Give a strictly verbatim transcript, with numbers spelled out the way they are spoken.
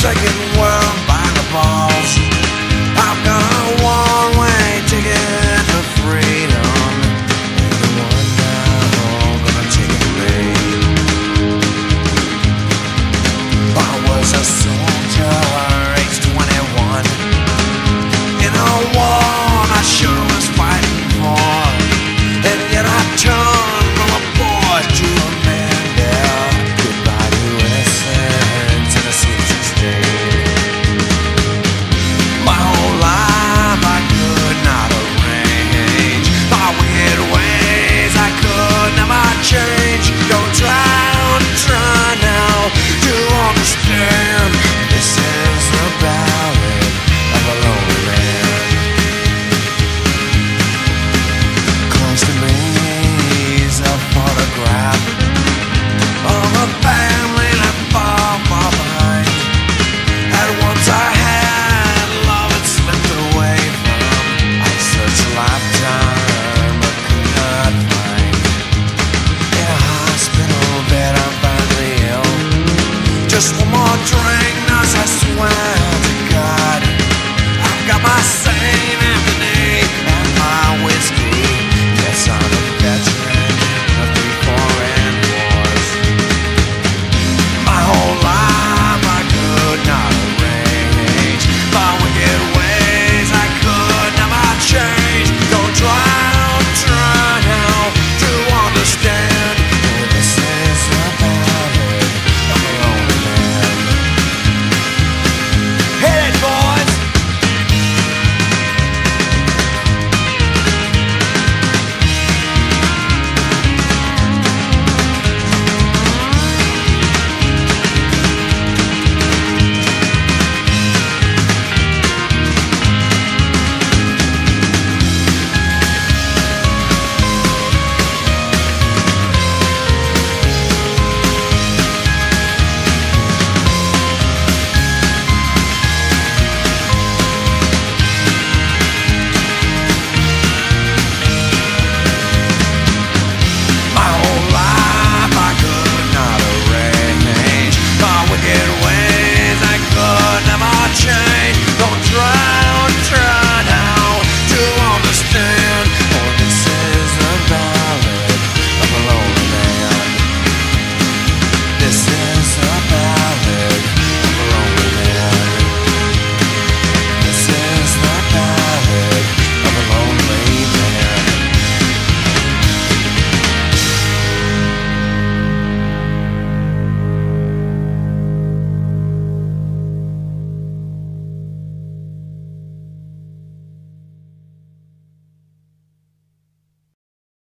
second